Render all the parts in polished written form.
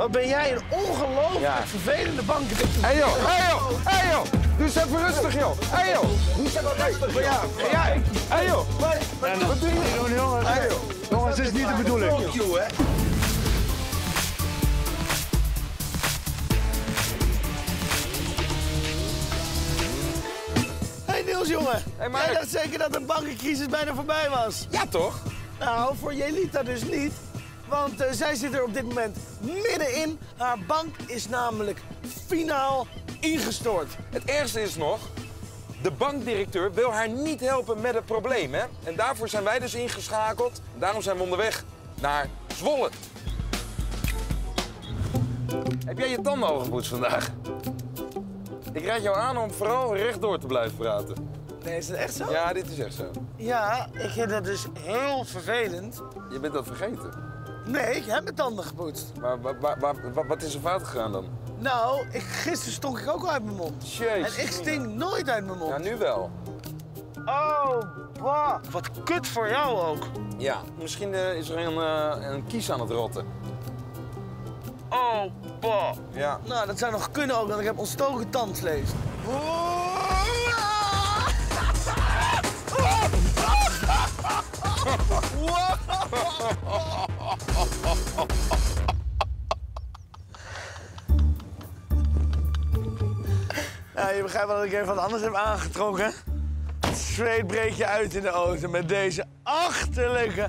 Wat ben jij een ongelooflijk vervelende bank. Hé joh, hé joh, hé joh. Doe eens even rustig joh. Hé joh. Doe eens even rustig joh. Hé joh. Wat doe je? Jongens, dit is niet de bedoeling. Hé Niels jongen, jij dacht zeker dat de bankencrisis bijna voorbij was? Ja toch? Nou, voor Jelita dus niet. Want zij zit er op dit moment middenin. Haar bank is namelijk finaal ingestort. Het ergste is nog, de bankdirecteur wil haar niet helpen met het probleem, hè? En daarvoor zijn wij dus ingeschakeld. En daarom zijn we onderweg naar Zwolle. Heb jij je tanden al gepoetst vandaag? Ik raad jou aan om vooral rechtdoor te blijven praten. Nee, is dat echt zo? Ja, dit is echt zo. Ja, ik vind dat dus heel vervelend. Je bent dat vergeten. Nee, ik heb mijn tanden gepoetst. Maar wat is er fout gegaan dan? Nou, gisteren stonk ik ook al uit mijn mond. Jezus. En ik stink nooit uit mijn mond. Ja, nu wel. Oh, bah. Wat kut voor jou ook. Ja, misschien is er een kies aan het rotten. Oh, bah. Ja. Nou, dat zou nog kunnen ook, want ik heb ontstoken tandvlees. Ja, je begrijpt wel dat ik even wat anders heb aangetrokken. Het zweet breekt je uit in de auto met deze achterlijke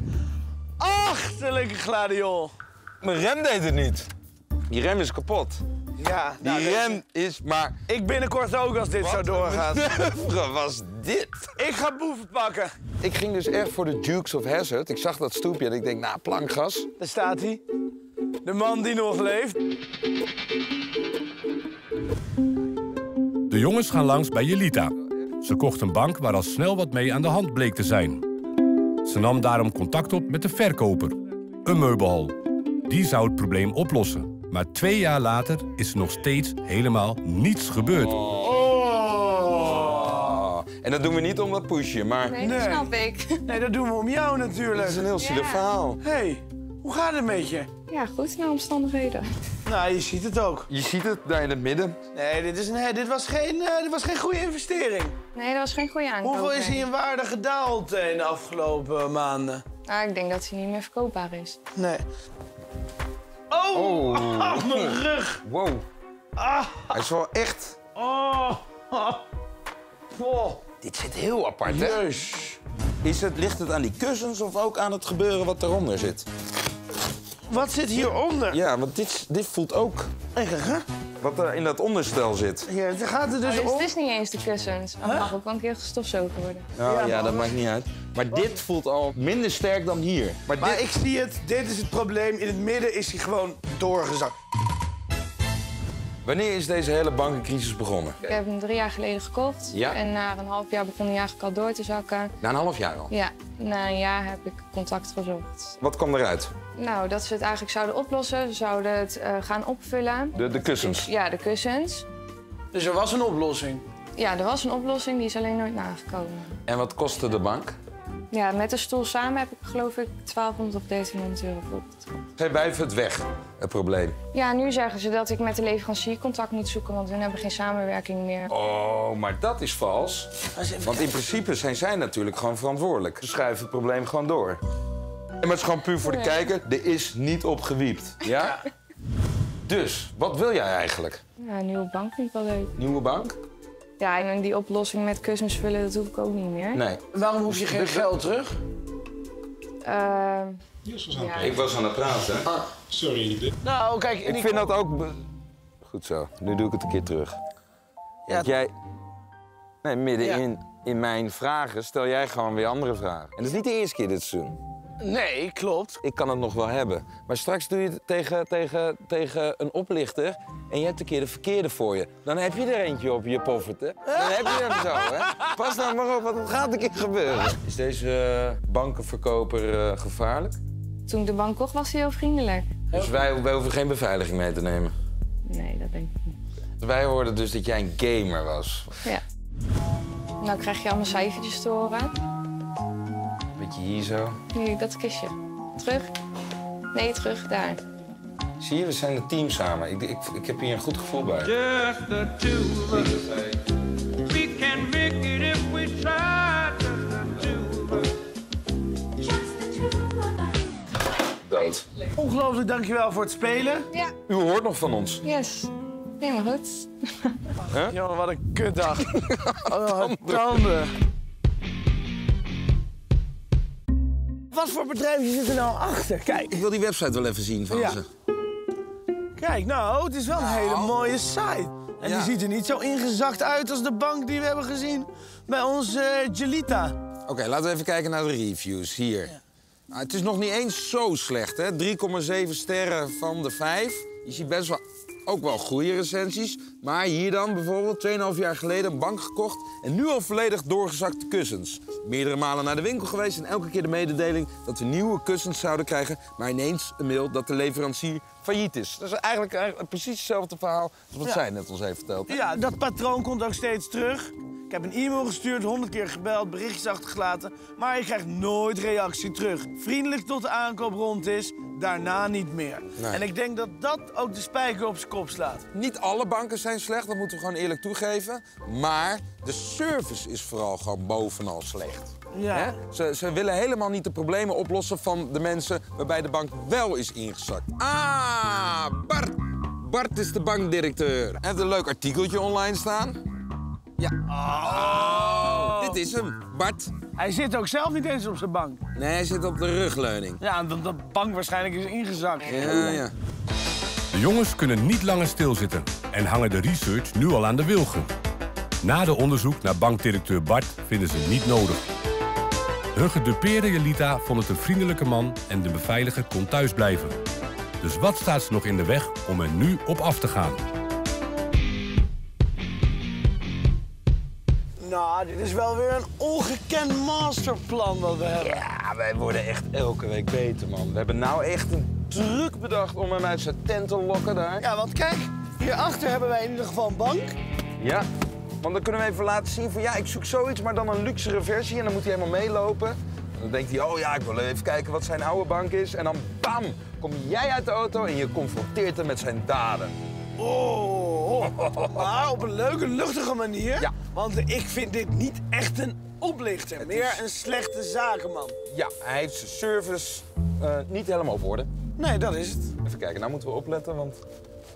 gladiool. Mijn rem deed het niet. Die rem is kapot. Ja, nou, die rem is maar... Ik binnenkort ook als dit zo doorgaat. Wat was dit? Ik ga boeven pakken. Ik ging dus echt voor de Dukes of Hazard. Ik zag dat stoepje en ik denk, nou, plankgas. Daar staat hij. De man die nog leeft. De jongens gaan langs bij Jelita. Ze kocht een bank waar al snel wat mee aan de hand bleek te zijn. Ze nam daarom contact op met de verkoper. Een meubelhal. Die zou het probleem oplossen. Maar 2 jaar later is er nog steeds helemaal niets gebeurd. Oh. En dat doen we niet om dat poesje, maar... Nee, dat snap ik. Nee, dat doen we om jou natuurlijk. Dat is een heel zielig verhaal. Hé, hoe gaat het met je? Ja, goed naar omstandigheden. Nou, je ziet het ook. Je ziet het daar in het midden. Nee, dit was geen goede investering. Nee, dat was geen goede aankoop. Hoeveel is hij in waarde gedaald in de afgelopen maanden? Ah, ik denk dat hij niet meer verkoopbaar is. Nee. Oh, mijn rug! Wow. Ah. Hij is wel echt... Oh. Oh. Oh. Dit zit heel apart, hè? Jeus. Ligt het aan die kussens of ook aan het gebeuren wat eronder zit? Wat zit hieronder? Ja, want dit voelt ook... Wat er in dat onderstel zit. Ja, dan gaat het dus om... Het is niet eens de kussens. Maar het mag ook wel een keer gestofzogen worden. Nou, ja, dat maakt niet uit. Maar dit voelt al minder sterk dan hier. Maar ik zie het. Dit is het probleem. In het midden is hij gewoon doorgezakt. Wanneer is deze hele bankencrisis begonnen? Ik heb hem 3 jaar geleden gekocht. Ja. En na een half jaar begon hij eigenlijk al door te zakken. Na een half jaar al? Ja. Na een jaar heb ik contact gezocht. Wat kwam eruit? Nou, dat ze het eigenlijk zouden oplossen. Ze zouden het gaan opvullen. De kussens? Ja, de kussens. Dus er was een oplossing? Ja, er was een oplossing. Die is alleen nooit nagekomen. En wat kostte de bank? Ja, met de stoel samen heb ik geloof ik 1200 of 1300 euro voor. Zij wijven het weg, het probleem. Ja, nu zeggen ze dat ik met de leverancier contact moet zoeken, want we hebben geen samenwerking meer. Oh, maar dat is vals. Want in principe zijn zij natuurlijk gewoon verantwoordelijk. Ze schuiven het probleem gewoon door. En het is gewoon puur voor de kijker, er is niet op gewiept, ja? Dus, wat wil jij eigenlijk? Ja, een nieuwe bank vind ik wel leuk. Nieuwe bank? Ja, en die oplossing met kussens vullen, dat hoef ik ook niet meer. Nee. Waarom hoef je geen geld terug? Ik was aan het praten. Ah. Sorry. Nou, kijk, ik vind dat ook... Goed zo, nu doe ik het een keer terug. Ja. Want jij... Nee, middenin in mijn vragen stel jij gewoon weer andere vragen. En dat is niet de eerste keer dit seizoen. Nee, klopt. Ik kan het nog wel hebben. Maar straks doe je het tegen een oplichter en je hebt een keer de verkeerde voor je. Dan heb je er eentje op je poffertje. Dan heb je hem zo, hè. Pas nou maar op, want het gaat een keer gebeuren. Is deze bankenverkoper gevaarlijk? Toen ik de bank kocht was hij heel vriendelijk. Dus wij hoeven geen beveiliging mee te nemen? Nee, dat denk ik niet. Wij hoorden dus dat jij een gamer was. Ja. Nou krijg je allemaal cijfertjes te horen. Hier zo. Nee, dat kistje. Terug. Nee, terug. Daar. Zie je, we zijn een team samen. Ik heb hier een goed gevoel bij. Just the two of us. We can make it if we try. Just the two. Ongelooflijk, dankjewel voor het spelen. Ja. U hoort nog van ons. Yes. Helemaal goed. Huh? Jongen, wat een kutdag. Oh, tanden. Wat voor bedrijven zitten er nou achter? Kijk. Ik wil die website wel even zien van ze. Kijk, nou, het is wel een hele mooie site. En die ziet er niet zo ingezakt uit als de bank die we hebben gezien bij onze Jelita. Oké, laten we even kijken naar de reviews hier. Ja. Nou, het is nog niet eens zo slecht, hè? 3,7 sterren van de 5. Je ziet best wel... Ook wel goede recensies, maar hier dan bijvoorbeeld 2,5 jaar geleden een bank gekocht en nu al volledig doorgezakte kussens. Meerdere malen naar de winkel geweest en elke keer de mededeling dat we nieuwe kussens zouden krijgen, maar ineens een mail dat de leverancier failliet is. Dat is eigenlijk precies hetzelfde verhaal als wat zij net ons heeft verteld. Ja, dat patroon komt ook steeds terug. Ik heb een e-mail gestuurd, 100 keer gebeld, berichtjes achtergelaten, maar je krijgt nooit reactie terug. Vriendelijk tot de aankoop rond is, daarna niet meer. Nee. En ik denk dat dat ook de spijker op zijn kop slaat. Niet alle banken zijn slecht, dat moeten we gewoon eerlijk toegeven. Maar de service is vooral gewoon bovenal slecht. Ja. Ze willen helemaal niet de problemen oplossen van de mensen waarbij de bank wel is ingezakt. Ah, Bart! Bart is de bankdirecteur. Hij heeft een leuk artikeltje online staan. Ja. Oh. Dit is hem, Bart. Hij zit ook zelf niet eens op zijn bank. Nee, hij zit op de rugleuning. Ja, omdat de bank waarschijnlijk is ingezakt. Ja, ja. De jongens kunnen niet langer stilzitten en hangen de research nu al aan de wilgen. Na de onderzoek naar bankdirecteur Bart vinden ze het niet nodig. Hun gedupeerde Jelita vond het een vriendelijke man en de beveiliger kon thuisblijven. Dus wat staat ze nog in de weg om er nu op af te gaan? Nou, dit is wel weer een ongekend masterplan dat we hebben. Ja, wij worden echt elke week beter, man. We hebben nou echt een truc bedacht om hem uit zijn tent te lokken daar. Ja, want kijk, hierachter hebben wij in ieder geval een bank. Ja, want dan kunnen we even laten zien van ja, ik zoek zoiets, maar dan een luxere versie. En dan moet hij helemaal meelopen. En dan denkt hij, oh ja, ik wil even kijken wat zijn oude bank is. En dan bam, kom jij uit de auto en je confronteert hem met zijn daden. Oh. Maar op een leuke, luchtige manier. Ja. Want ik vind dit niet echt een oplichter. Het meer is... een slechte zakenman. Ja, hij heeft zijn service niet helemaal op orde. Nee, dat is het. Even kijken, nou moeten we opletten, want we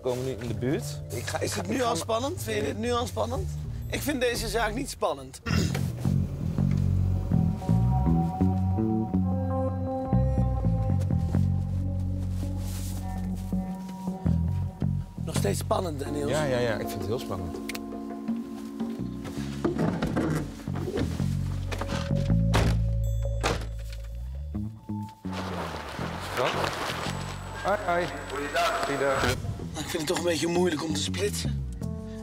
komen nu in de buurt. Is het nu al spannend? Vind je dit nu al spannend? Ik vind deze zaak niet spannend. Nog steeds spannend, Daniels. Ja, ik vind het heel spannend. Hoi. Goeiedag. Ik vind het toch een beetje moeilijk om te splitsen.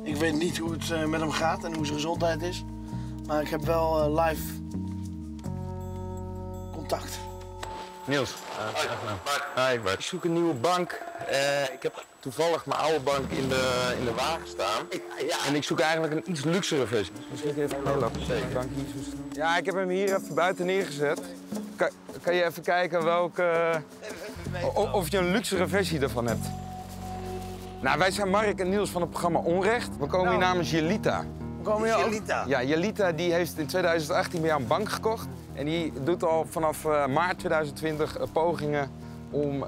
Ik weet niet hoe het met hem gaat en hoe zijn gezondheid is. Maar ik heb wel live contact. Niels. Hi Bart. Ik zoek een nieuwe bank. Ik heb toevallig mijn oude bank in de wagen staan. Ja. En ik zoek eigenlijk een iets luxere versie. Misschien even een lapje. Zeker. Ja, ik heb hem hier even buiten neergezet. Kan je even kijken welke... Of je een luxere versie ervan hebt. Nou, wij zijn Mark en Niels van het programma Onrecht. We komen hier namens Jelita. We komen hier Jelita? Ja, Jelita die heeft in 2018 bij jou een bank gekocht. En die doet al vanaf maart 2020 pogingen om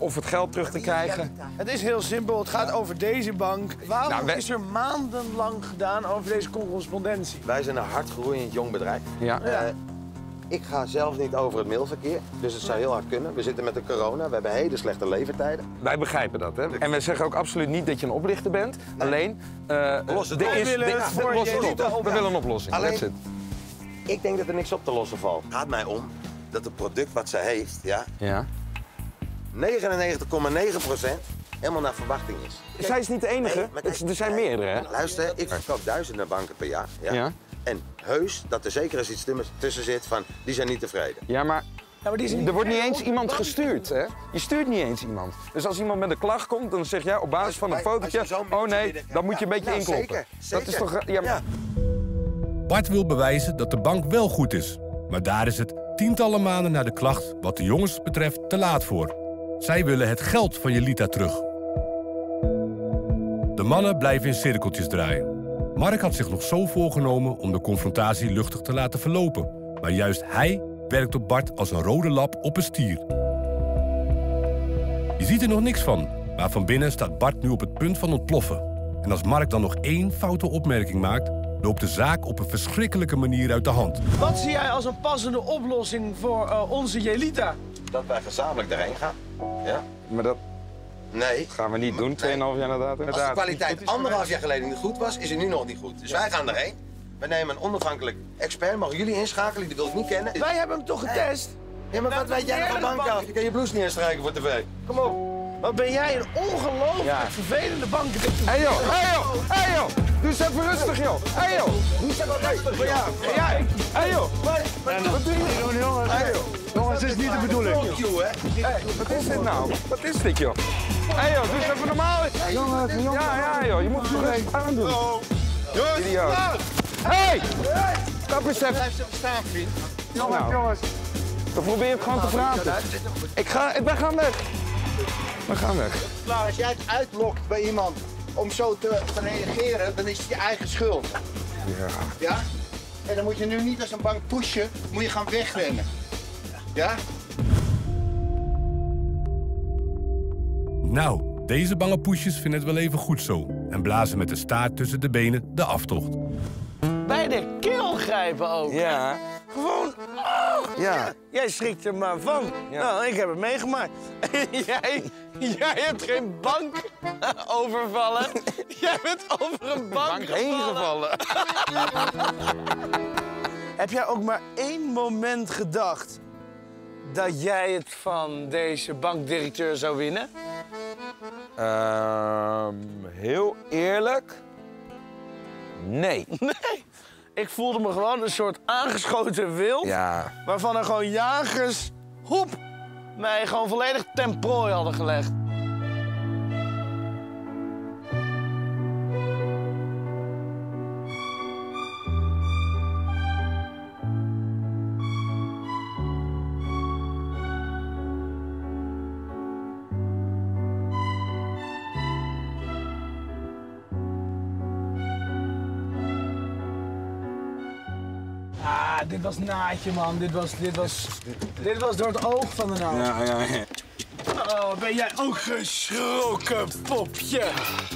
of het geld terug te krijgen. Jelita. Het is heel simpel, het gaat over deze bank. Waarom is er maandenlang gedaan over deze correspondentie? Wij zijn een hardgroeiend jong bedrijf. Ja. Ik ga zelf niet over het mailverkeer, dus het zou heel hard kunnen. We zitten met de corona, we hebben hele slechte levertijden. Wij begrijpen dat, hè? En wij zeggen ook absoluut niet dat je een oplichter bent. Nee. Alleen, we willen een oplossing. Alleen, that's it. Ik denk dat er niks op te lossen valt. Het gaat mij om dat het product wat zij heeft, 99,9% helemaal naar verwachting is. Kijk, zij is niet de enige, er zijn meerdere, hè? Luister, ik verkoop duizenden banken per jaar. Ja? Ja. En heus dat er zeker eens iets tussen zit van, die zijn niet tevreden. Ja, maar, er wordt niet eens iemand gestuurd, hè? Je stuurt niet eens iemand. Dus als iemand met een klacht komt, dan zeg jij op basis van een fotootje... oh nee, dan moet je een beetje inkloppen. Dat is toch... Ja. Bart wil bewijzen dat de bank wel goed is. Maar daar is het tientallen maanden na de klacht wat de jongens betreft te laat voor. Zij willen het geld van Jelita terug. De mannen blijven in cirkeltjes draaien. Mark had zich nog zo voorgenomen om de confrontatie luchtig te laten verlopen. Maar juist hij werkt op Bart als een rode lap op een stier. Je ziet er nog niks van, maar van binnen staat Bart nu op het punt van ontploffen. En als Mark dan nog één foute opmerking maakt, loopt de zaak op een verschrikkelijke manier uit de hand. Wat zie jij als een passende oplossing voor onze Jelita? Dat wij gezamenlijk daarheen gaan. Ja? Maar dat... Nee. Gaan we niet doen, 2,5 jaar inderdaad. Als de kwaliteit 1,5 jaar geleden niet goed was, is het nu nog niet goed. Dus wij gaan erheen. We nemen een onafhankelijk expert. Mogen jullie inschakelen? Die wil ik niet kennen. Wij hebben hem toch getest? Ja, maar wat weet jij nog aan banken af? Je kan je blouse niet instrijken voor tv. Kom op. Wat ben jij een ongelooflijk vervelende bank. Hé joh, hé joh, hé joh. Doe eens even rustig joh. Hé joh. Doe eens even rustig joh. Hé joh. Wat doe je? Hé joh. Jongens, dit is niet de bedoeling. Wat is dit nou? Wat is dit joh? Hé joh, doe eens even normaal. Jongen. Ja joh, je moet het nog even aandoen. Idioot. Hé! Stap eens even. Blijf even staan, vriend. Jongens. Dan probeer je het gewoon te praten. Wij gaan weg. We gaan weg. Als jij het uitlokt bij iemand om zo te reageren, dan is het je eigen schuld. Ja. Ja? En dan moet je nu niet als een bank pushen, moet je gaan wegrennen. Ja? Nou, deze bange poesjes vinden het wel even goed zo. En blazen met de staart tussen de benen de aftocht. Bij de keel grijpen ook. Ja. Gewoon, oh! Ja. Jij schrikt er maar van. Ja. Nou, ik heb het meegemaakt. Jij hebt geen bank overvallen. Jij bent over een bank heen gevallen. Heb jij ook maar één moment gedacht dat jij het van deze bankdirecteur zou winnen? Heel eerlijk, nee. Nee. Ik voelde me gewoon een soort aangeschoten wild, ja. Waarvan er gewoon jagers, hoep, mij gewoon volledig ten prooi hadden gelegd. Dit was naadje, man. Dit was door het oog van de naad. Ja. Oh, ben jij ook geschrokken, popje?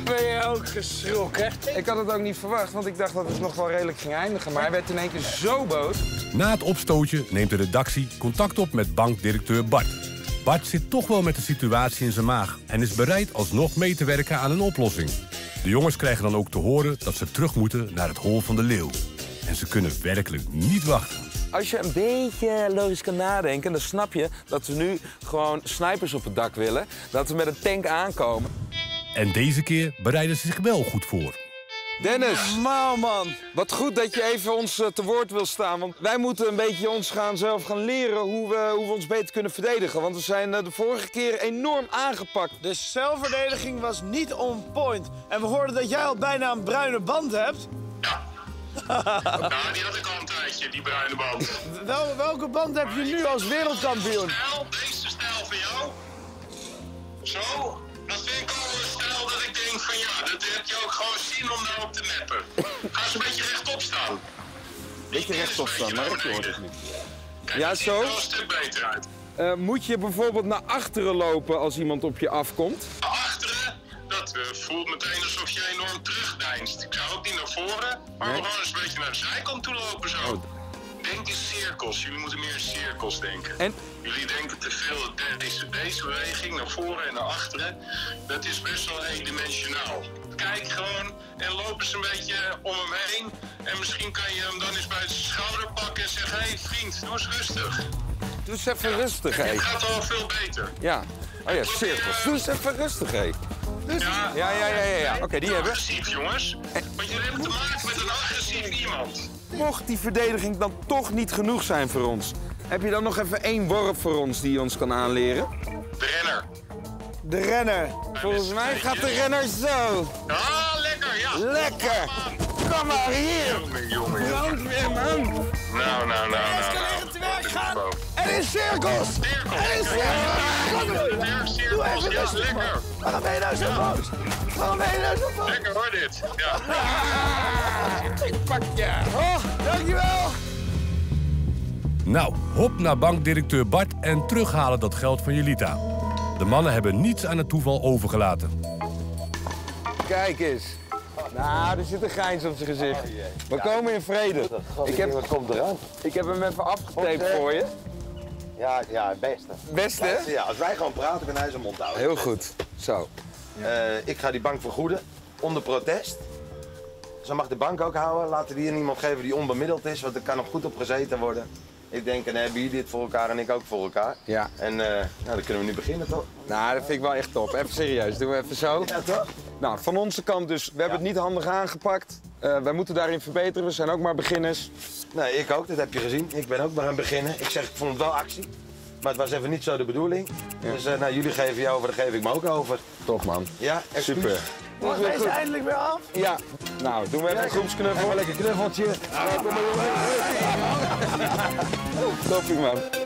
Ben jij ook geschrokken? Ik had het ook niet verwacht, want ik dacht dat het nog wel redelijk ging eindigen. Maar hij werd in één keer zo boos. Na het opstootje neemt de redactie contact op met bankdirecteur Bart. Bart zit toch wel met de situatie in zijn maag en is bereid alsnog mee te werken aan een oplossing. De jongens krijgen dan ook te horen dat ze terug moeten naar het hol van de leeuw. En ze kunnen werkelijk niet wachten. Als je een beetje logisch kan nadenken, dan snap je dat we nu gewoon snipers op het dak willen. Dat we met een tank aankomen. En deze keer bereiden ze zich wel goed voor. Dennis! Normaal, man! Wat goed dat je even ons te woord wil staan. Want wij moeten een beetje zelf gaan leren hoe we ons beter kunnen verdedigen. Want we zijn de vorige keer enorm aangepakt. De zelfverdediging was niet on point. En we hoorden dat jij al bijna een bruine band hebt. Nou, die had ik al een tijdje, die bruine band. Welke band heb je nu als wereldkampioen? Deze stijl van jou. Zo, dat vind ik al een stijl dat ik denk van ja, dat heb je ook gewoon zien om daarop te meppen. Ga eens een beetje rechtop staan. Beetje rechtop staan, maar ik hoor het niet. Kijk, ja, zo? Dat ziet er wel een stuk beter uit. Moet je bijvoorbeeld naar achteren lopen als iemand op je afkomt? Naar achteren? Dat voelt meteen alsof je enorm terugdeinst. Ik zou ook niet naar voren, maar gewoon eens een beetje naar de zijkant toe lopen zo. Oh. Denk in cirkels. Jullie moeten meer in cirkels denken. En? Jullie denken te veel. Deze beweging naar voren en naar achteren, dat is best wel eendimensionaal. Kijk gewoon en loop eens een beetje om hem heen. En misschien kan je hem dan eens bij zijn schouder pakken en zeggen, hé vriend, doe eens rustig. Doe eens even rustig, hé. Het gaat al veel beter. Ja. Oh ja, cirkels. Doe eens even rustig, hé. Dus... Ja. Oké, die hebben we. Agressief, jongens. Want jullie hebben te maken met een agressief iemand. Mocht die verdediging dan toch niet genoeg zijn voor ons, heb je dan nog even één worp voor ons die je ons kan aanleren? De renner. De renner. Volgens mij gaat de renner zo. Ah, lekker, ja. Lekker. Kom maar hier. Jongen. Nou. Turbo. Er is cirkels! Er is cirkels! Doe even rustig, man. Waarom ben je nou zo boos? Waarom ben je nou zo boos? Lekker hoor dit. Ja. Ik pak je. Oh, dankjewel. Nou, hop naar bankdirecteur Bart en terughalen dat geld van Jelita. De mannen hebben niets aan het toeval overgelaten. Kijk eens. Nou, er zit een grijns op zijn gezicht. We komen in vrede. Wat komt eraan? Ik heb hem even afgetaped voor je. Ja, het beste. Beste? Ja, als wij gewoon praten, kan hij zijn mond houden. Heel goed. Zo. Ik ga die bank vergoeden, onder protest. Zo mag de bank ook houden. Laten we hier niemand geven die onbemiddeld is, want er kan nog goed op gezeten worden. Ik denk, en hebben jullie dit voor elkaar en ik ook voor elkaar. Ja. En nou, dan kunnen we nu beginnen, toch? Nou, dat vind ik wel echt top. Even serieus, doen we even zo. Ja, toch? Nou, van onze kant dus. We hebben het niet handig aangepakt. Wij moeten daarin verbeteren. We zijn ook maar beginners. Nee, ik ook. Dat heb je gezien. Ik ben ook maar aan het beginnen. Ik zeg, ik vond het wel actie. Maar het was even niet zo de bedoeling. Ja. Dus nou, jullie geven je over, dan geef ik me ook over. Top, man. Ja, echt super. Mag deze eindelijk weer af? Ja. Nou, doen we even een groepsknuffel. Even lekker knuffeltje. Top, man.